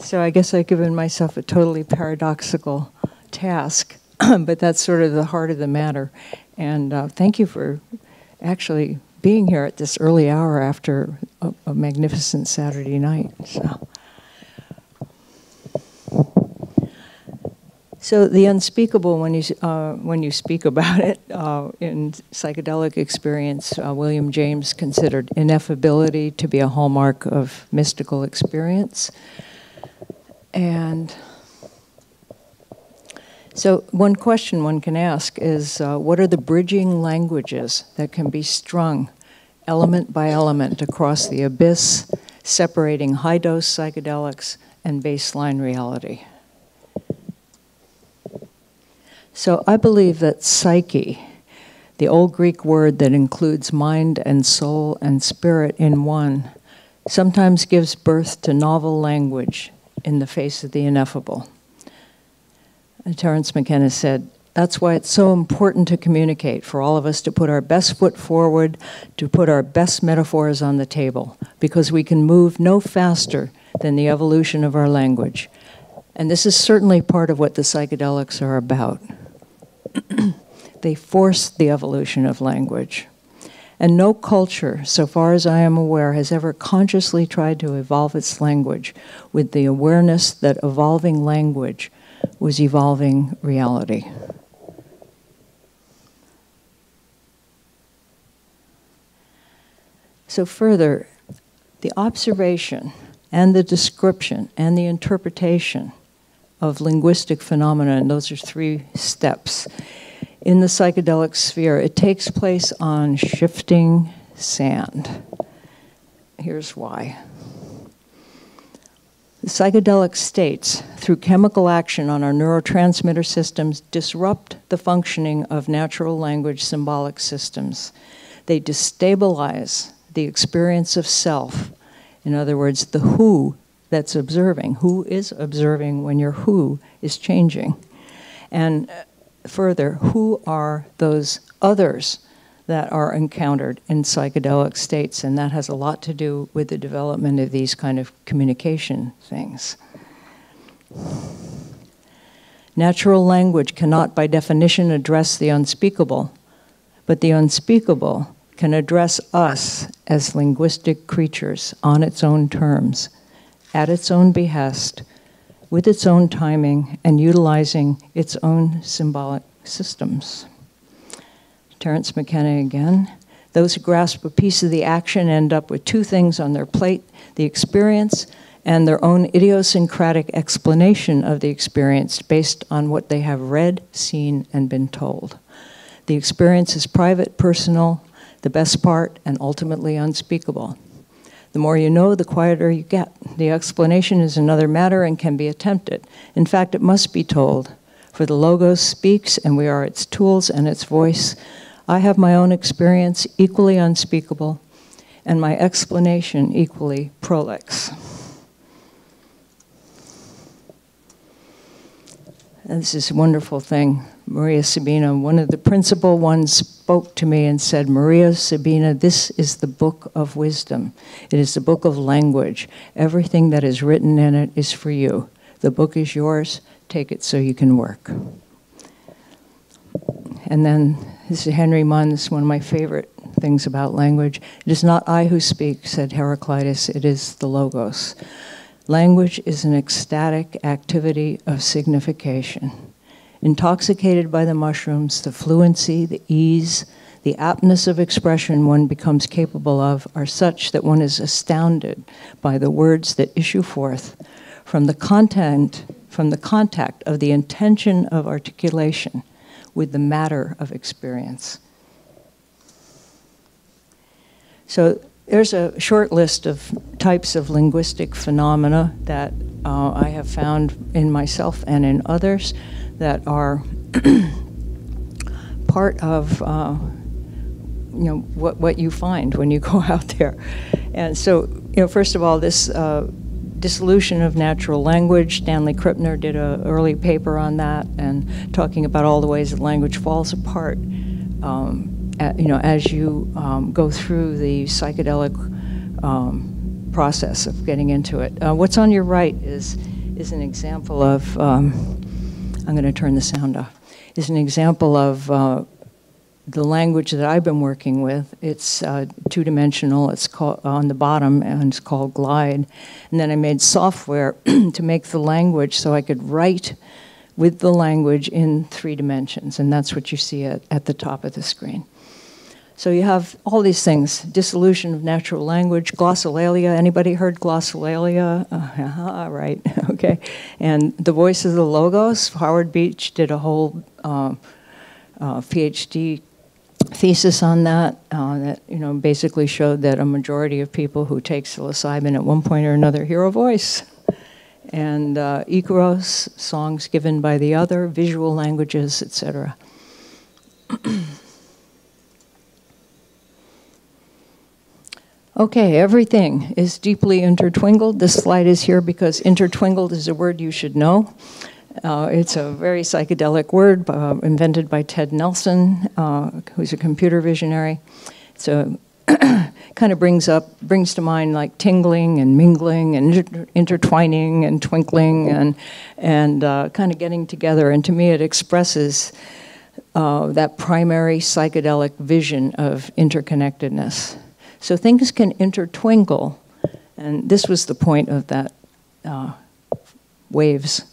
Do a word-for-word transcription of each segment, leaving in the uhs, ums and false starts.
So I guess I've given myself a totally paradoxical task, but that's sort of the heart of the matter. And uh, thank you for actually being here at this early hour after a, a magnificent Saturday night. So. So the unspeakable, when you, uh, when you speak about it, uh, in psychedelic experience, uh, William James considered ineffability to be a hallmark of mystical experience. And so one question one can ask is, uh, what are the bridging languages that can be strung element by element across the abyss, separating high-dose psychedelics and baseline reality? So I believe that psyche, the old Greek word that includes mind and soul and spirit in one, sometimes gives birth to novel language in the face of the ineffable. And Terence McKenna said, that's why it's so important to communicate, for all of us to put our best foot forward, to put our best metaphors on the table, because we can move no faster than the evolution of our language. And this is certainly part of what the psychedelics are about. They force the evolution of language. And no culture, so far as I am aware, has ever consciously tried to evolve its language with the awareness that evolving language was evolving reality. So further, the observation and the description and the interpretation of linguistic phenomena, and those are three steps, in the psychedelic sphere, it takes place on shifting sand. Here's why. The psychedelic states, through chemical action on our neurotransmitter systems, disrupt the functioning of natural language symbolic systems. They destabilize the experience of self. In other words, the who that's observing, who is observing when your who is changing. And further, who are those others that are encountered in psychedelic states? And that has a lot to do with the development of these kind of communication things. Natural language cannot, by definition, address the unspeakable, but the unspeakable can address us as linguistic creatures on its own terms, at its own behest, with its own timing, and utilizing its own symbolic systems. Terence McKenna again. Those who grasp a piece of the action end up with two things on their plate, the experience and their own idiosyncratic explanation of the experience based on what they have read, seen, and been told. The experience is private, personal, the best part, and ultimately unspeakable. The more you know, the quieter you get. The explanation is another matter and can be attempted. In fact, it must be told. For the Logos speaks, and we are its tools and its voice. I have my own experience, equally unspeakable, and my explanation equally prolix. And this is a wonderful thing. Maria Sabina, one of the principal ones, spoke to me and said, Maria Sabina, this is the book of wisdom. It is the book of language. Everything that is written in it is for you. The book is yours. Take it so you can work. And then, this is Henry Munn. This is one of my favorite things about language. It is not I who speak, said Heraclitus. It is the Logos. Language is an ecstatic activity of signification. Intoxicated by the mushrooms, the fluency, the ease, the aptness of expression one becomes capable of are such that one is astounded by the words that issue forth from the content, from the contact of the intention of articulation with the matter of experience. So, there's a short list of types of linguistic phenomena that uh, I have found in myself and in others that are part of uh, you know, what, what you find when you go out there. And so, you know, first of all, this uh, dissolution of natural language, Stanley Krippner did an early paper on that, and talking about all the ways that language falls apart. Um, You know, as you um, go through the psychedelic um, process of getting into it. Uh, what's on your right is is an example of, um, I'm going to turn the sound off, is an example of uh, the language that I've been working with. It's uh, two-dimensional, it's called, on the bottom, and it's called Glide. And then I made software to make the language so I could write with the language in three dimensions, and that's what you see at, at the top of the screen. So you have all these things, dissolution of natural language, glossolalia. Anybody heard glossolalia? Uh, right, okay. And the voice of the logos, Howard Beach did a whole uh, uh, PhD thesis on that, uh, that you know, basically showed that a majority of people who take psilocybin at one point or another hear a voice. And uh, ikaros, songs given by the other, visual languages, et cetera Okay, everything is deeply intertwined. This slide is here because intertwined is a word you should know. Uh, it's a very psychedelic word uh, invented by Ted Nelson, uh, who's a computer visionary. So kind of brings up, brings to mind like tingling and mingling and inter intertwining and twinkling and, and uh, kind of getting together. And to me it expresses uh, that primary psychedelic vision of interconnectedness. So things can intertwingle, and this was the point of that uh, waves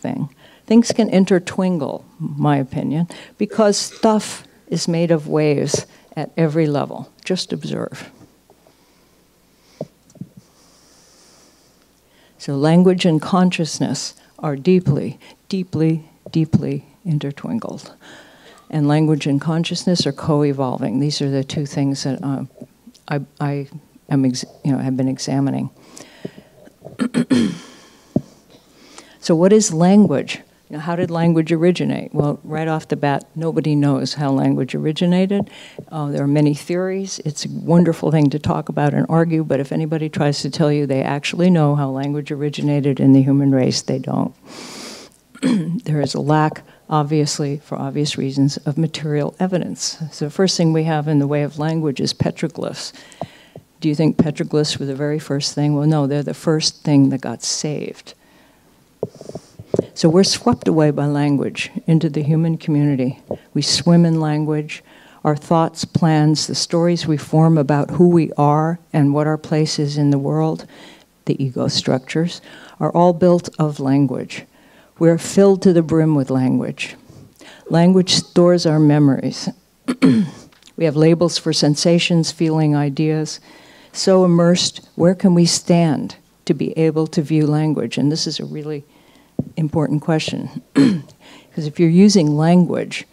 thing. Things can intertwingle, my opinion, because stuff is made of waves at every level. Just observe. So language and consciousness are deeply, deeply, deeply intertwingled. And language and consciousness are co-evolving. These are the two things that uh, I, I am ex you know, have been examining. So what is language? Now, how did language originate? Well, right off the bat, nobody knows how language originated. Uh, there are many theories. It's a wonderful thing to talk about and argue, but if anybody tries to tell you they actually know how language originated in the human race, they don't. There is a lack, obviously, for obvious reasons, of material evidence. So the first thing we have in the way of language is petroglyphs. Do you think petroglyphs were the very first thing? Well, no, they're the first thing that got saved. So we're swept away by language into the human community. We swim in language. Our thoughts, plans, the stories we form about who we are and what our place is in the world, the ego structures, are all built of language. We're filled to the brim with language. Language stores our memories. We have labels for sensations, feeling, ideas. So immersed, where can we stand to be able to view language? And this is a really important question, because if you're using language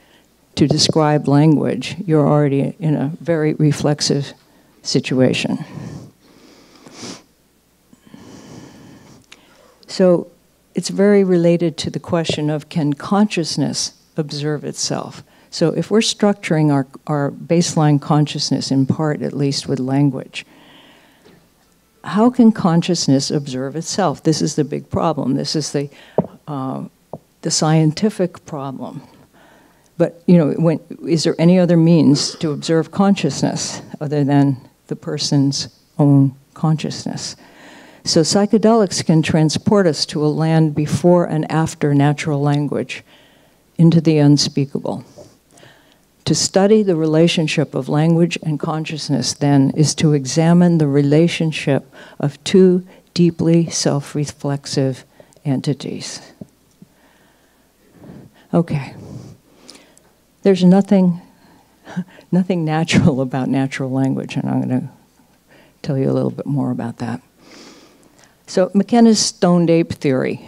to describe language, you're already in a very reflexive situation. So it's very related to the question of, can consciousness observe itself? So if we're structuring our, our baseline consciousness, in part at least, with language, how can consciousness observe itself? This is the big problem. This is the, uh, the scientific problem. But you know, when, is there any other means to observe consciousness other than the person's own consciousness? So psychedelics can transport us to a land before and after natural language, into the unspeakable. To study the relationship of language and consciousness, then, is to examine the relationship of two deeply self-reflexive entities. Okay. There's nothing, nothing natural about natural language, and I'm going to tell you a little bit more about that. So McKenna's stoned ape theory,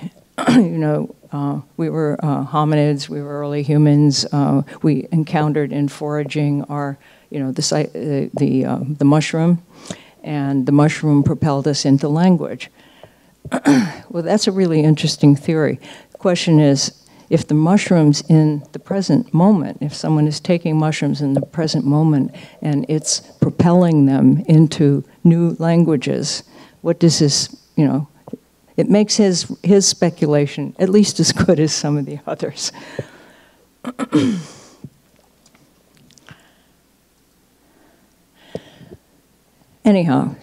you know, Uh, we were uh, hominids, we were early humans, uh, we encountered in foraging our, you know, the, uh, the, uh, the mushroom, and the mushroom propelled us into language. Well, that's a really interesting theory. The question is, if the mushrooms in the present moment, if someone is taking mushrooms in the present moment and it's propelling them into new languages, what does this, you know, it makes his, his speculation at least as good as some of the others. Anyhow,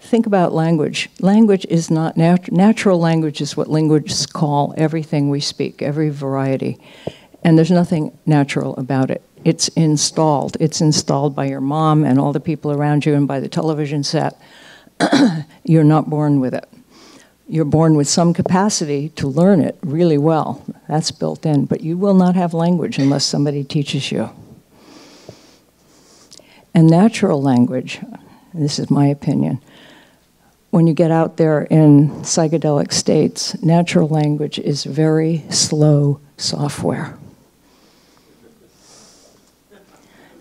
think about language. Language is not nat- natural language is what linguists call everything we speak, every variety. And there's nothing natural about it. It's installed. It's installed by your mom and all the people around you and by the television set. You're not born with it. You're born with some capacity to learn it really well. That's built in. But you will not have language unless somebody teaches you. And natural language, and this is my opinion, when you get out there in psychedelic states, natural language is very slow software.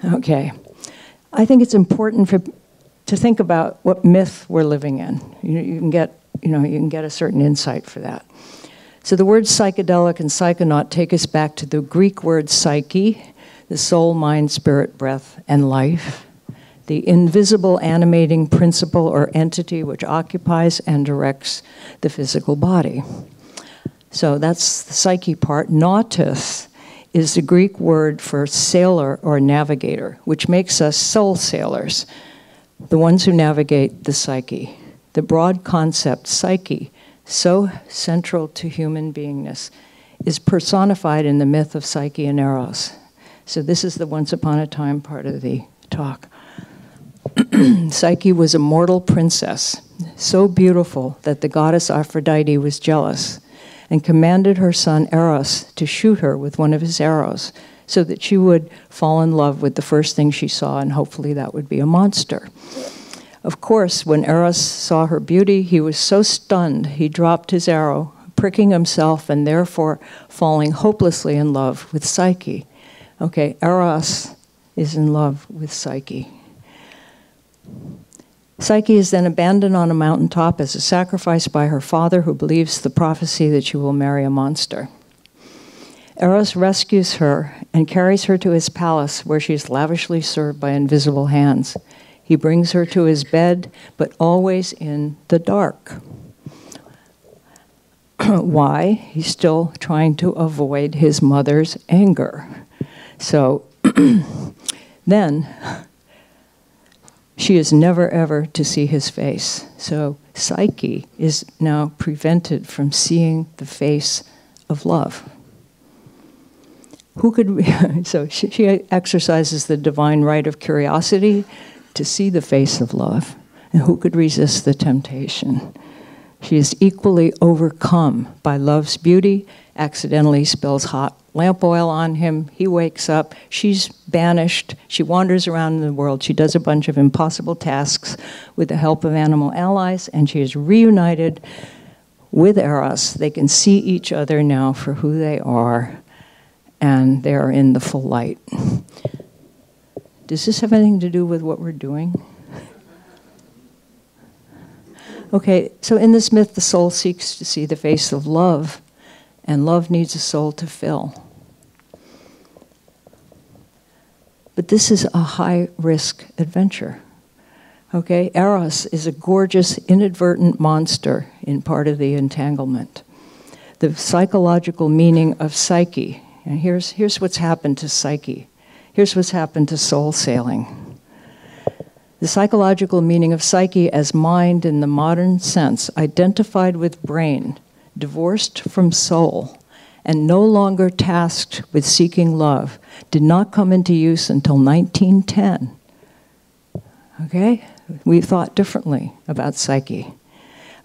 Okay. I think it's important for, to think about what myth we're living in. You, you can get, you know, you can get a certain insight for that. So the words psychedelic and psychonaut take us back to the Greek word psyche, the soul, mind, spirit, breath, and life, the invisible animating principle or entity which occupies and directs the physical body. So that's the psyche part. Nautis is the Greek word for sailor or navigator, which makes us soul sailors, the ones who navigate the psyche. The broad concept, psyche, so central to human beingness, is personified in the myth of Psyche and Eros. So this is the once upon a time part of the talk. Psyche was a mortal princess, so beautiful that the goddess Aphrodite was jealous and commanded her son Eros to shoot her with one of his arrows so that she would fall in love with the first thing she saw, and hopefully that would be a monster. Of course, when Eros saw her beauty, he was so stunned he dropped his arrow, pricking himself and therefore falling hopelessly in love with Psyche. Okay, Eros is in love with Psyche. Psyche is then abandoned on a mountaintop as a sacrifice by her father, who believes the prophecy that she will marry a monster. Eros rescues her and carries her to his palace, where she is lavishly served by invisible hands. He brings her to his bed, but always in the dark. Why? He's still trying to avoid his mother's anger. So then she is never, ever to see his face. So Psyche is now prevented from seeing the face of love. Who could we, so she, she exercises the divine right of curiosity to see the face of love. And who could resist the temptation? She is equally overcome by love's beauty, accidentally spills hot lamp oil on him. He wakes up. She's banished. She wanders around the world. She does a bunch of impossible tasks with the help of animal allies, and she is reunited with Eros. They can see each other now for who they are, and they are in the full light. Does this have anything to do with what we're doing? Okay, so in this myth, the soul seeks to see the face of love, and love needs a soul to fill. But this is a high-risk adventure. Okay, Eros is a gorgeous, inadvertent monster in part of the entanglement. The psychological meaning of psyche, and here's, here's what's happened to psyche. Here's what's happened to soul sailing. The psychological meaning of psyche as mind in the modern sense, identified with brain, divorced from soul, and no longer tasked with seeking love, did not come into use until nineteen ten. Okay? We thought differently about psyche.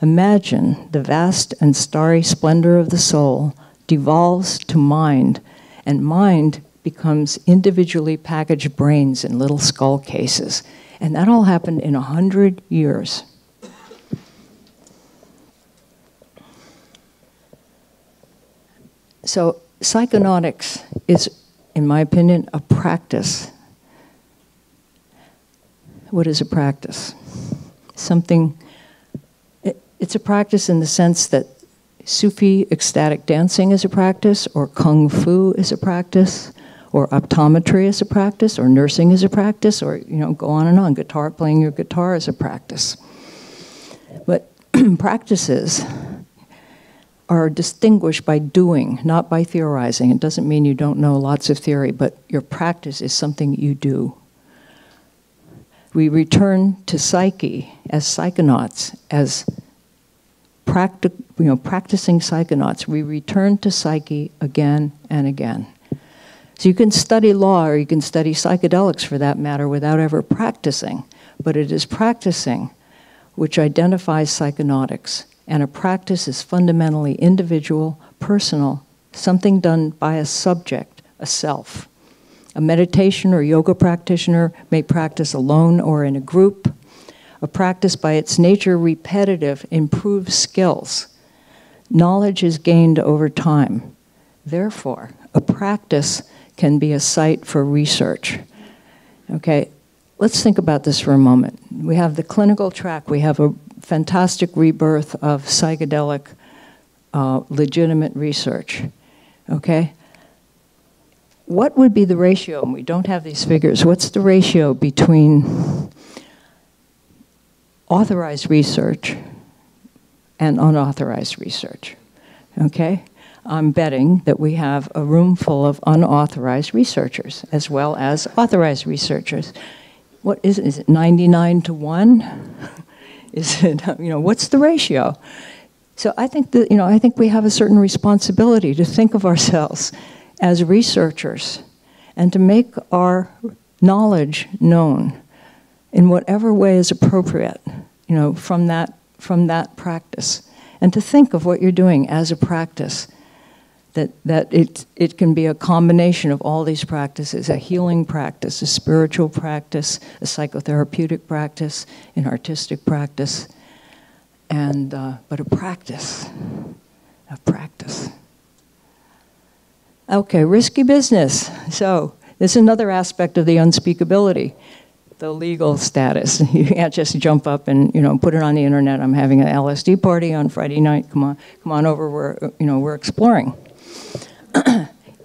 Imagine the vast and starry splendor of the soul devolves to mind, and mind becomes individually packaged brains in little skull cases. And that all happened in a hundred years. So psychonautics is, in my opinion, a practice. What is a practice? Something, it, it's a practice in the sense that Sufi ecstatic dancing is a practice, or Kung Fu is a practice, or optometry is a practice, or nursing is a practice, or, you know, go on and on. Guitar, playing your guitar is a practice. But practices are distinguished by doing, not by theorizing. It doesn't mean you don't know lots of theory, but your practice is something you do. we return to Psyche as psychonauts, as practic you know, practicing psychonauts. We return to Psyche again and again. So you can study law or you can study psychedelics for that matter without ever practicing, but it is practicing which identifies psychonautics. And a practice is fundamentally individual, personal, something done by a subject, a self. A meditation or yoga practitioner may practice alone or in a group. A practice by its nature repetitive improves skills. Knowledge is gained over time. Therefore, a practice can be a site for research. Okay, let's think about this for a moment. We have the clinical track. We have a fantastic rebirth of psychedelic uh, legitimate research. Okay, what would be the ratio? And we don't have these figures. What's the ratio between authorized research and unauthorized research? Okay, I'm betting that we have a room full of unauthorized researchers as well as authorized researchers. What is it? Is it ninety-nine to one? Is it, you know, what's the ratio? So I think that, you know, I think we have a certain responsibility to think of ourselves as researchers and to make our knowledge known in whatever way is appropriate, you know, from that, from that practice. And to think of what you're doing as a practice, that, that it, it can be a combination of all these practices, a healing practice, a spiritual practice, a psychotherapeutic practice, an artistic practice, and, uh, but a practice, a practice. Okay, risky business. So this is another aspect of the unspeakability, the legal status. You can't just jump up and, you know, put it on the internet. I'm having an L S D party on Friday night. Come on, come on over. We're, you know, we're exploring.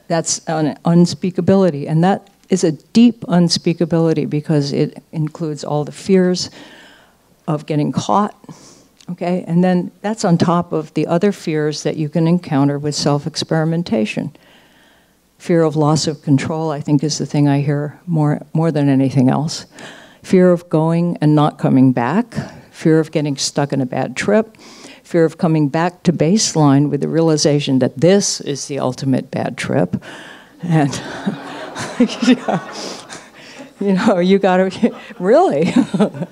That's an unspeakability, and that is a deep unspeakability because it includes all the fears of getting caught, okay? And then that's on top of the other fears that you can encounter with self-experimentation. Fear of loss of control, I think, is the thing I hear more, more than anything else. Fear of going and not coming back. Fear of getting stuck in a bad trip. Fear of coming back to baseline with the realization that this is the ultimate bad trip. And, you know, you know, you gotta, really,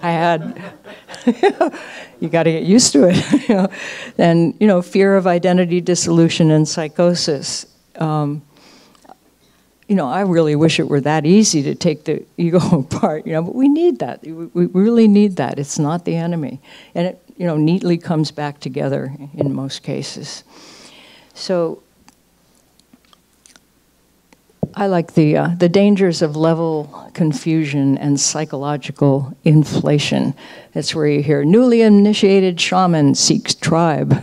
I had, you gotta get used to it. You know? And, you know, fear of identity dissolution and psychosis. Um, You know, I really wish it were that easy to take the ego apart, you know, but we need that. We really need that. It's not the enemy. And it, you know, neatly comes back together in most cases. So I like the, uh, the dangers of level confusion and psychological inflation. That's where you hear, newly initiated shaman seeks tribe.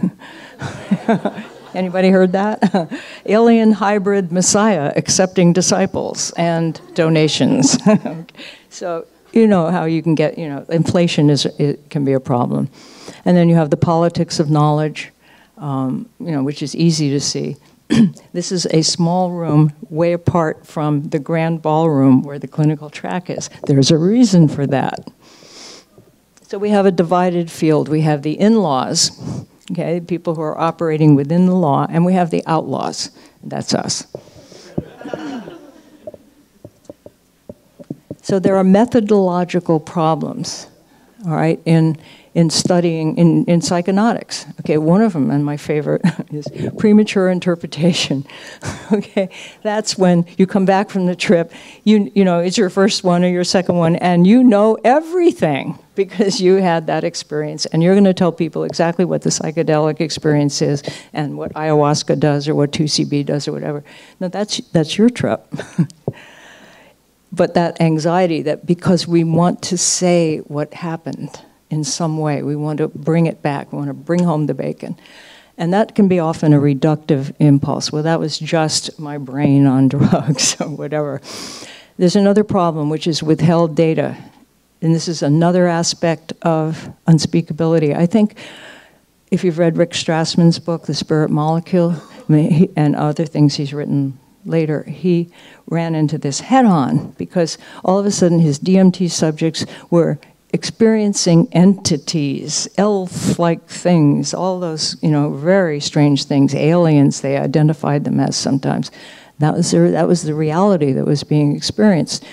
Anybody heard that? Alien hybrid messiah accepting disciples and donations. So you know how you can get, you know, inflation is, it can be a problem. And then you have the politics of knowledge, um, you know, which is easy to see. This is a small room way apart from the grand ballroom where the clinical track is. There's a reason for that. So we have a divided field. We have the in-laws. Okay, people who are operating within the law, and we have the outlaws. That's us. So there are methodological problems, all right, in, in studying, in, in psychonautics. Okay, one of them, and my favorite, is premature interpretation. Okay, that's when you come back from the trip, you, you know, it's your first one or your second one, and you know everything because you had that experience, and you're going to tell people exactly what the psychedelic experience is and what ayahuasca does or what two C B does or whatever. No, that's, that's your trip. But that anxiety, that because we want to say what happened in some way, we want to bring it back, we want to bring home the bacon. And that can be often a reductive impulse. Well, that was just my brain on drugs or whatever. There's another problem, which is withheld data. And this is another aspect of unspeakability. I think if you've read Rick Strassman's book, The Spirit Molecule, and other things he's written later, he ran into this head-on because all of a sudden his D M T subjects were experiencing entities, elf-like things, all those, you know, very strange things, aliens, they identified them as sometimes. That was, their, that was the reality that was being experienced.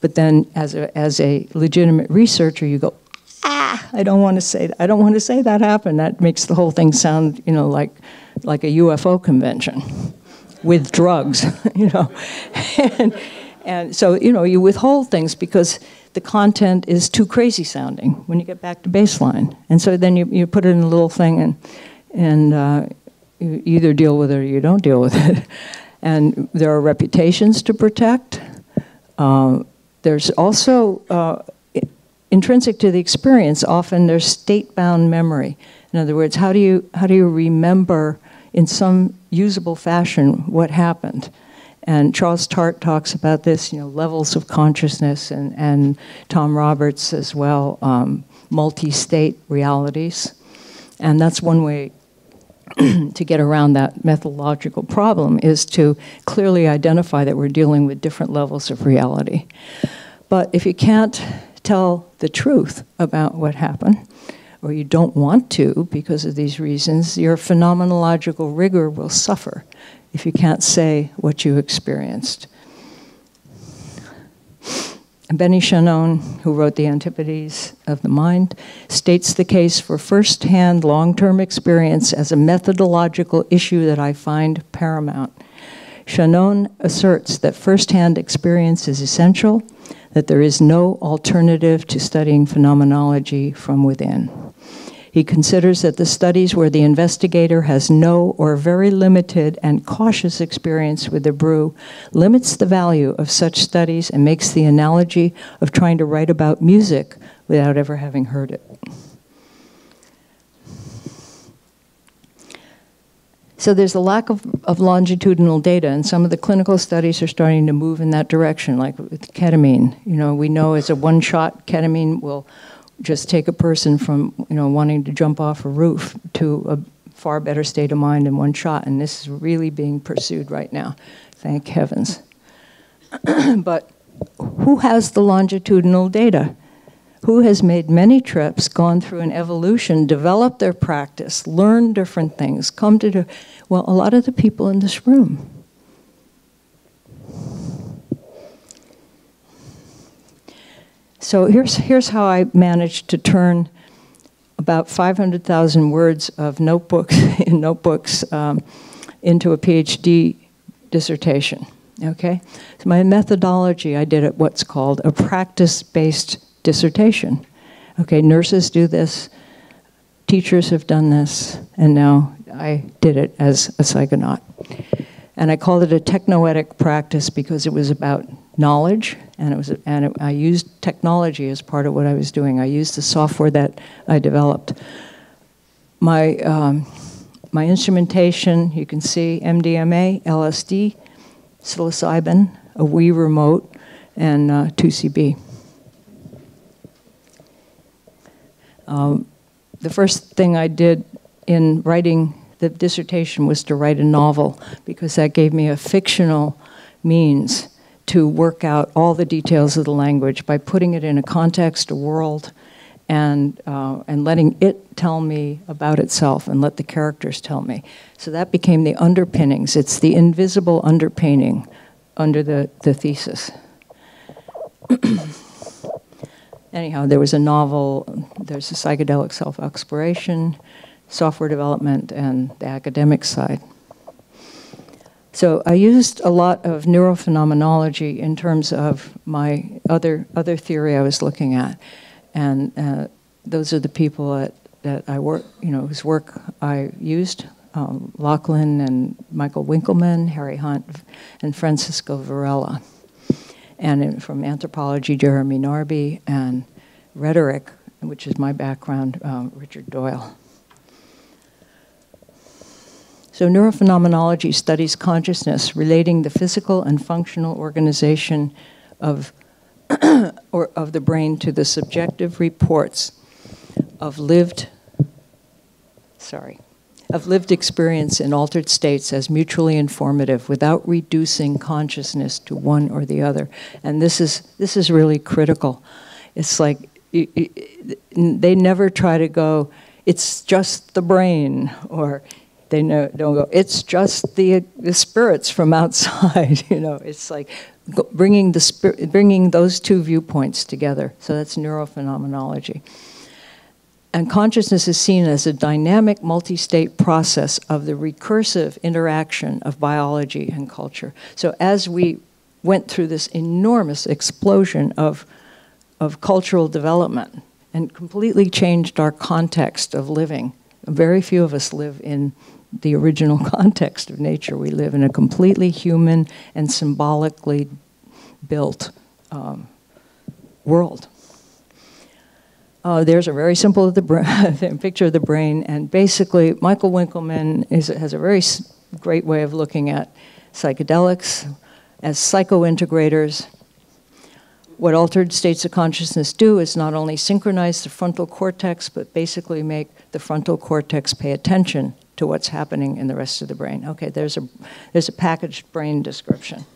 But then as a, as a legitimate researcher, you go, ah, I don't want to say that. I don't want to say that happened. That makes the whole thing sound, you know, like, like a U F O convention with drugs, you know. and, and so, you know, you withhold things because the content is too crazy sounding when you get back to baseline. And so then you, you put it in a little thing and, and uh, you either deal with it or you don't deal with it. And there are reputations to protect. Uh, there's also, uh, intrinsic to the experience, often there's state-bound memory. In other words, how do you, how do you remember in some usable fashion what happened? And Charles Tart talks about this, you know, levels of consciousness, and, and Tom Roberts as well, um, multi-state realities. And that's one way to get around that methodological problem, is to clearly identify that we're dealing with different levels of reality. But if you can't tell the truth about what happened, or you don't want to because of these reasons, your phenomenological rigor will suffer if you can't say what you experienced. Benny Shannon, who wrote The Antipodes of the Mind, states the case for first-hand long-term experience as a methodological issue that I find paramount. Shannon asserts that first-hand experience is essential, that there is no alternative to studying phenomenology from within. He considers that the studies where the investigator has no or very limited and cautious experience with the brew limits the value of such studies and makes the analogy of trying to write about music without ever having heard it. So there's a lack of, of longitudinal data, and some of the clinical studies are starting to move in that direction, like with ketamine. You know, we know as a one-shot, ketamine will just take a person from, you know, wanting to jump off a roof to a far better state of mind in one shot, and this is really being pursued right now, thank heavens. But who has the longitudinal data? Who has made many trips, gone through an evolution, developed their practice, learned different things, come to do, well, a lot of the people in this room. So here's, here's how I managed to turn about five hundred thousand words of notebooks in notebooks um, into a PhD dissertation, okay? So my methodology, I did at what's called a practice-based dissertation. Okay, nurses do this, teachers have done this, and now I did it as a psychonaut. And I called it a technoetic practice because it was about knowledge, and it was, and it, I used technology as part of what I was doing. I used the software that I developed. My um, my instrumentation, you can see M D M A, L S D, psilocybin, a Wii remote, and uh, two C B. Um, the first thing I did in writing the dissertation was to write a novel, because that gave me a fictional means to work out all the details of the language by putting it in a context, a world, and, uh, and letting it tell me about itself and let the characters tell me. So that became the underpinnings. It's the invisible underpinning under the, the thesis. Anyhow, there was a novel, there's a psychedelic self-exploration, software development, and the academic side. So I used a lot of neurophenomenology in terms of my other, other theory I was looking at. And uh, those are the people that, that I work, you know, whose work I used, um, Lachlan and Michael Winkelman, Harry Hunt, and Francisco Varela. And in, from anthropology, Jeremy Narby, and rhetoric, which is my background, um, Richard Doyle. So neurophenomenology studies consciousness, relating the physical and functional organization of, or of the brain to the subjective reports of lived, sorry, of lived experience in altered states as mutually informative without reducing consciousness to one or the other. And this is, this is really critical. It's like it, it, they never try to go, it's just the brain, or they no, don't go, it's just the, the spirits from outside. You know, it's like bringing, the, bringing those two viewpoints together. So that's neurophenomenology. And consciousness is seen as a dynamic multi-state process of the recursive interaction of biology and culture. So as we went through this enormous explosion of, of cultural development and completely changed our context of living, very few of us live in the original context of nature. We live in a completely human and symbolically built um, world. Uh, there's a very simple of the brain, picture of the brain, and basically Michael Winkelman is, has a very great way of looking at psychedelics as psychointegrators. What altered states of consciousness do is not only synchronize the frontal cortex, but basically make the frontal cortex pay attention to what's happening in the rest of the brain. Okay, there's a, there's a packaged brain description.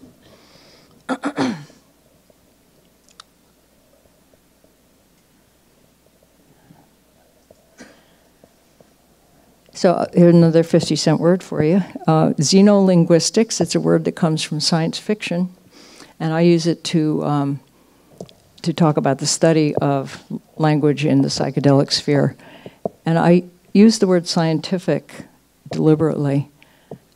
So here's another fifty cent word for you. Uh, xenolinguistics, it's a word that comes from science fiction, and I use it to, um, to talk about the study of language in the psychedelic sphere. And I use the word scientific deliberately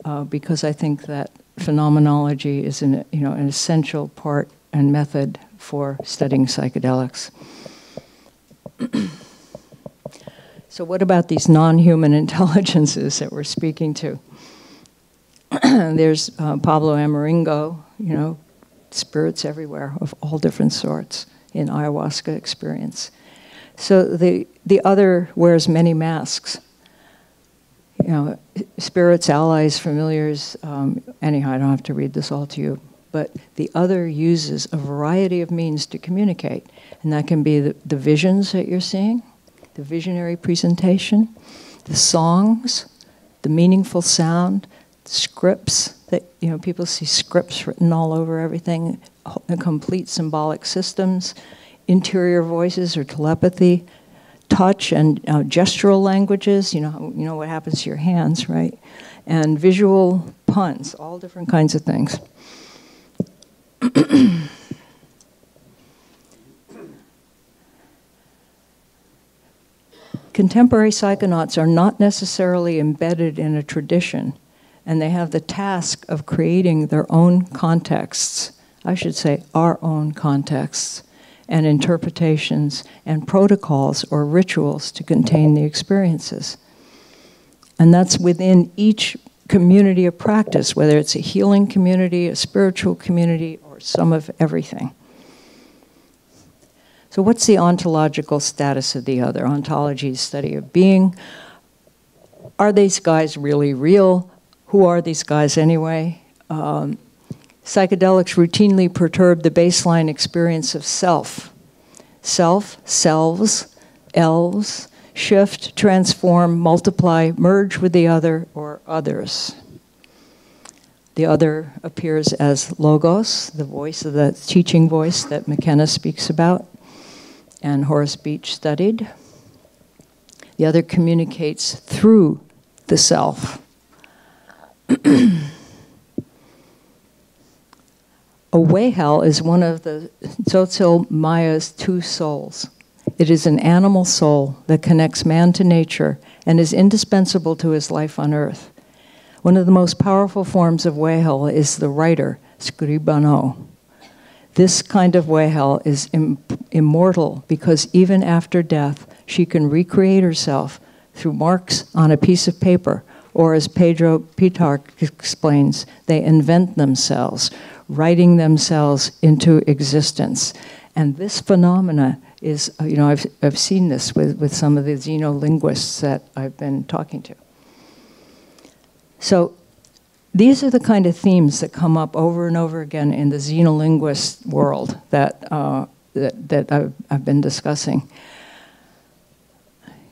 uh, because I think that phenomenology is an, you know, an essential part and method for studying psychedelics. So what about these non-human intelligences that we're speaking to? There's uh, Pablo Amaringo, you know, spirits everywhere of all different sorts in ayahuasca experience. So the, the other wears many masks. You know, spirits, allies, familiars, um, anyhow, I don't have to read this all to you. But the other uses a variety of means to communicate. And that can be the, the visions that you're seeing, the visionary presentation, the songs, the meaningful sound, scripts that, you know, people see scripts written all over everything, complete symbolic systems, interior voices or telepathy, touch and uh, gestural languages, you know, you know what happens to your hands, right? And visual puns, all different kinds of things. Contemporary psychonauts are not necessarily embedded in a tradition, and they have the task of creating their own contexts, I should say our own contexts, and interpretations and protocols or rituals to contain the experiences. And that's within each community of practice, whether it's a healing community, a spiritual community, or some of everything. So what's the ontological status of the other? Ontology is study of being. Are these guys really real? Who are these guys anyway? Um, psychedelics routinely perturb the baseline experience of self. Self, selves, elves, shift, transform, multiply, merge with the other or others. The other appears as logos, the voice of the teaching voice that McKenna speaks about and Horace Beach studied. The other communicates through the self. A wayhel is one of the Tzotzil Maya's two souls. It is an animal soul that connects man to nature and is indispensable to his life on earth. One of the most powerful forms of wayhel is the writer, scribano. This kind of wayhel is im immortal because even after death, she can recreate herself through marks on a piece of paper, or as Pedro Petrarch explains, they invent themselves, writing themselves into existence. And this phenomena is, you know, I've, I've seen this with, with some of the xenolinguists that I've been talking to. So these are the kind of themes that come up over and over again in the xenolinguist world that, uh, that, that I've, I've been discussing.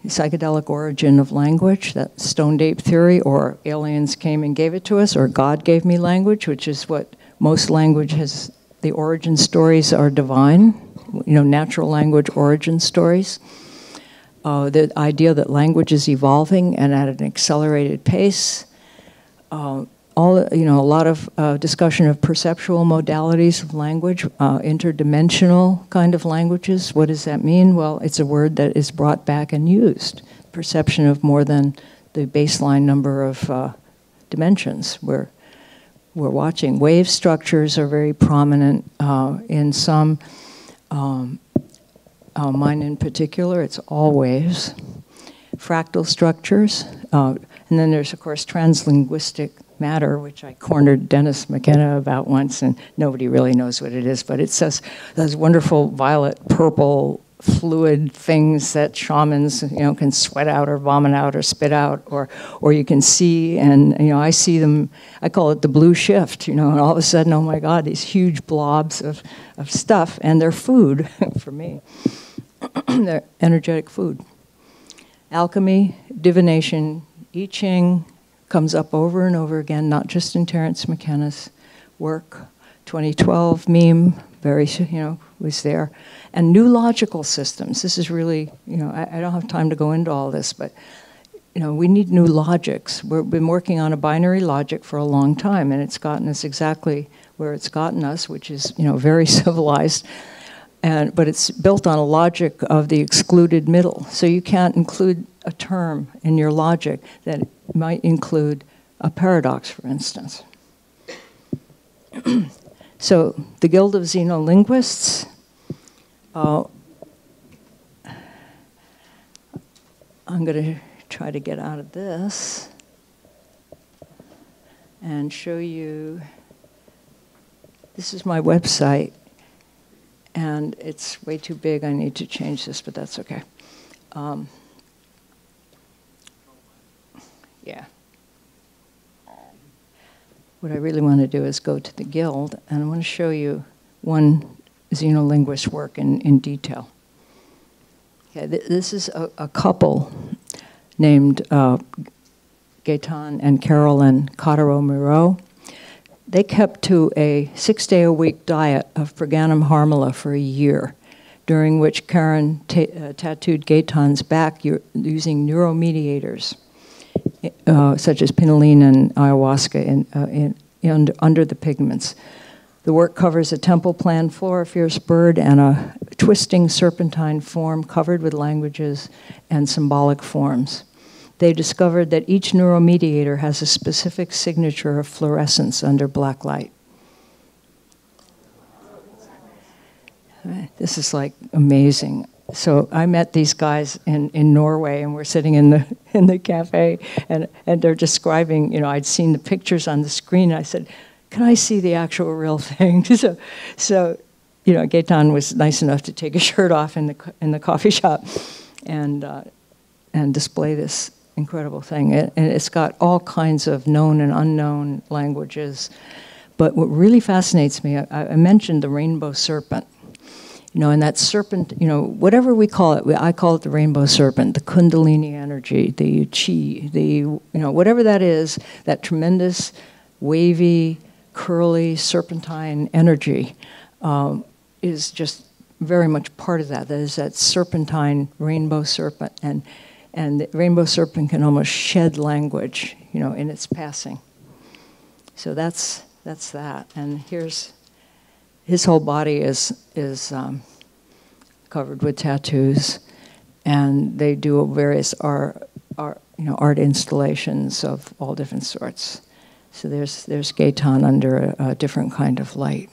psychedelic origin of language, that stoned ape theory, or aliens came and gave it to us, or God gave me language, which is what most language has, the origin stories are divine, you know, natural language origin stories. Uh, the idea that language is evolving and at an accelerated pace. Uh, all, you know, a lot of uh, discussion of perceptual modalities of language, uh, interdimensional kind of languages. What does that mean? Well, it's a word that is brought back and used. Perception of more than the baseline number of uh, dimensions we're, we're watching. Wave structures are very prominent uh, in some... Um, Uh, mine in particular, it's all waves, fractal structures, uh, and then there's, of course, translinguistic matter, which I cornered Dennis McKenna about once, and nobody really knows what it is, but it's those, those wonderful violet, purple, fluid things that shamans, you know, can sweat out or vomit out or spit out, or, or you can see, and, you know, I see them, I call it the blue shift, you know, and all of a sudden, oh my God, these huge blobs of, of stuff, and they're food for me. They're energetic food. Alchemy, divination, I Ching comes up over and over again, not just in Terence McKenna's work. twenty twelve meme, very, you know, was there. And new logical systems. This is really, you know, I, I don't have time to go into all this, but, you know, we need new logics. We're, we've been working on a binary logic for a long time, and it's gotten us exactly where it's gotten us, which is, you know, very civilized. And, but it's built on a logic of the excluded middle. So you can't include a term in your logic that might include a paradox, for instance. So the Guild of Xenolinguists, uh, I'm going to try to get out of this and show you, this is my website. And it's way too big, I need to change this, but that's okay. Um, yeah. What I really want to do is go to the Guild, and I want to show you one xenolinguist work in, in detail. Okay, th this is a, a couple named uh, Gaetan and Carolyn Cottero Muro. They kept to a six-day-a-week diet of Pragyanam Harmala for a year, during which Karen ta uh, tattooed Gaetan's back using neuromediators, uh, such as pinolene and ayahuasca, in, uh, in, in, under the pigments. The work covers a temple plan floor, a fierce bird, and a twisting serpentine form covered with languages and symbolic forms. They discovered that each neuromediator has a specific signature of fluorescence under black light. This is like amazing. So I met these guys in, in Norway, and we're sitting in the, in the cafe, and, and they're describing, you know, I'd seen the pictures on the screen. I said, can I see the actual real thing? so, so, you know, Gaetan was nice enough to take his shirt off in the, in the coffee shop and, uh, and display this incredible thing. It, and it's got all kinds of known and unknown languages. But what really fascinates me, I, I mentioned the rainbow serpent. You know, and that serpent, you know, whatever we call it, I call it the rainbow serpent, the kundalini energy, the chi, the, you know, whatever that is, that tremendous, wavy, curly, serpentine energy um, is just very much part of that. That is that serpentine rainbow serpent. And And the rainbow serpent can almost shed language, you know, in its passing. So that's that's that. And here's his whole body is is um, covered with tattoos, and they do various art, art, you know, art installations of all different sorts. So there's there's Gaetan under a, a different kind of light.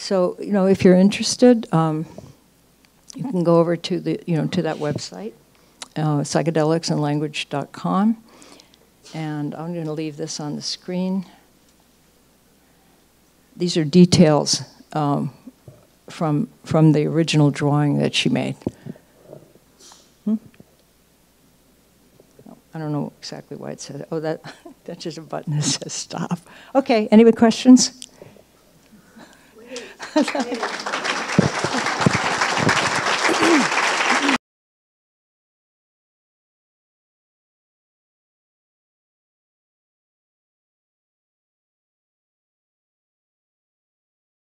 So, you know, if you're interested, um, you can go over to the, you know, to that website, uh, psychedelics and language dot com, and I'm going to leave this on the screen. These are details um, from from the original drawing that she made. Hmm? I don't know exactly why it said. Oh, that that's just a button that says stop. Okay. Any questions? Thank you.